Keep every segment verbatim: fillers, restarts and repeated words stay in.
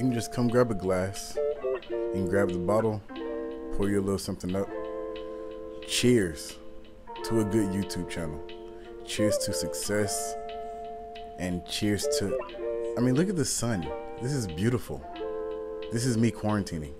you can just come grab a glass. You can grab the bottle, pour you a little something up. Cheers to a good YouTube channel. Cheers to success. And cheers to, I mean, look at the sun. This is beautiful. This is me quarantining.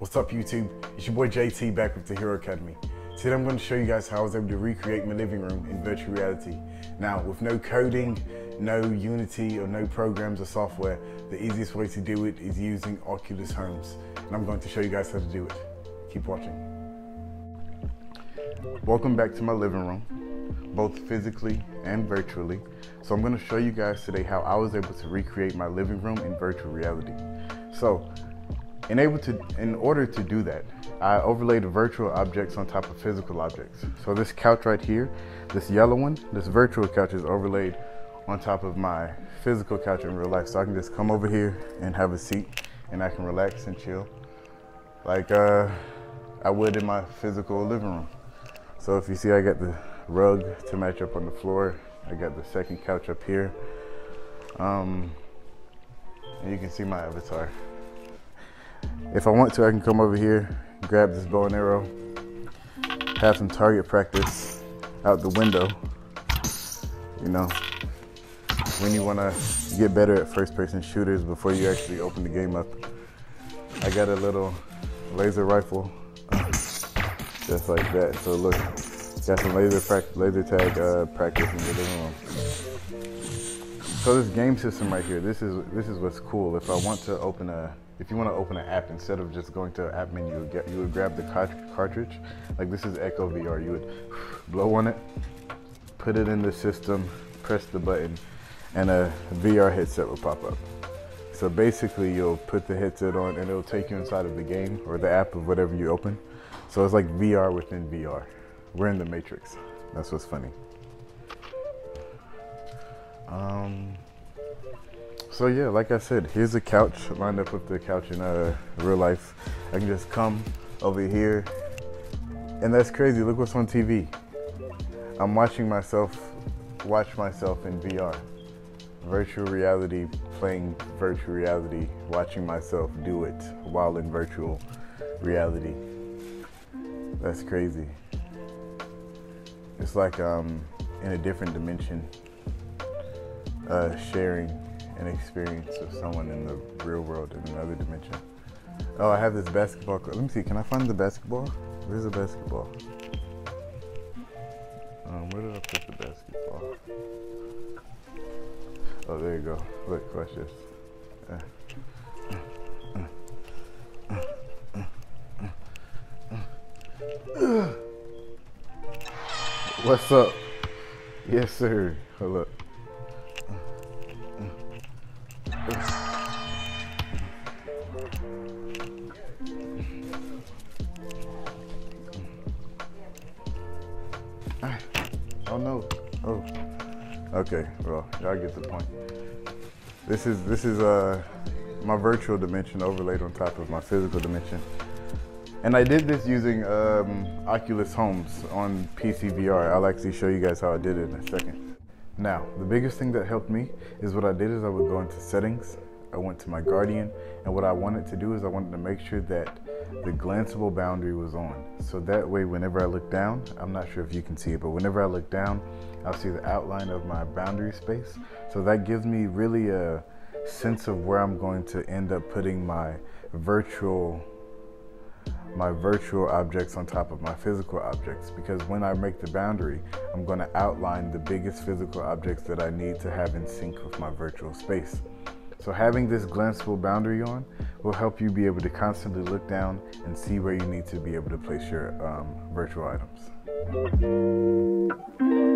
What's up, YouTube? It's your boy J T back with the Hero Academy. Today I'm going to show you guys how I was able to recreate my living room in virtual reality. Now, with no coding, no Unity, or no programs or software, the easiest way to do it is using Oculus Homes. And I'm going to show you guys how to do it. Keep watching. Welcome back to my living room, both physically and virtually. So I'm going to show you guys today how I was able to recreate my living room in virtual reality. So, in, able to, in order to do that, I overlaid virtual objects on top of physical objects. So this couch right here, this yellow one, this virtual couch is overlaid on top of my physical couch in real life. So I can just come over here and have a seat and I can relax and chill like uh, I would in my physical living room. So if you see, I got the rug to match up on the floor. I got the second couch up here. Um, and you can see my avatar. If I want to, I can come over here, grab this bow and arrow, have some target practice out the window. You know, when you want to get better at first person shooters before you actually open the game up. I got a little laser rifle, just like that. So look, got some laser, laser tag uh, practice in your living room. So this game system right here, this is, this is what's cool. If I want to open a If you want to open an app, instead of just going to an app menu, you would, get, you would grab the cartridge. Like this is Echo V R. You would blow on it, put it in the system, press the button, and a V R headset will pop up. So basically you'll put the headset on and it'll take you inside of the game or the app of whatever you open. So it's like V R within V R. We're in the Matrix. That's what's funny. Um... So yeah, like I said, here's a couch lined up with the couch in uh, real life. I can just come over here, and that's crazy. Look what's on T V. I'm watching myself watch myself in V R, virtual reality, playing virtual reality, watching myself do it while in virtual reality. That's crazy. It's like um, in a different dimension, uh, sharing an experience of someone in the real world in another dimension. Oh, I have this basketball court. Let me see, can I find the basketball? Where's the basketball? Um, where did I put the basketball? Oh, there you go. Look, watch this. Uh, uh, uh, uh, uh, uh. What's up? Yes, sir. Hold up. Oh no! Oh, okay. Well, y'all get the point. This is this is uh my virtual dimension overlaid on top of my physical dimension, and I did this using um, Oculus Homes on P C V R. I'll actually show you guys how I did it in a second. Now, the biggest thing that helped me is what I did is I would go into settings. I went to my guardian, and what I wanted to do is I wanted to make sure that the glanceable boundary was on. So that way, whenever I look down, I'm not sure if you can see it, but whenever I look down, I'll see the outline of my boundary space. So that gives me really a sense of where I'm going to end up putting my virtual, my virtual objects on top of my physical objects. Because when I make the boundary, I'm going to outline the biggest physical objects that I need to have in sync with my virtual space. So having this glanceable boundary on will help you be able to constantly look down and see where you need to be able to place your um, virtual items.